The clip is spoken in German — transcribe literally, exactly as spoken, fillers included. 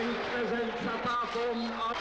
in Präsenz Verpassung ab.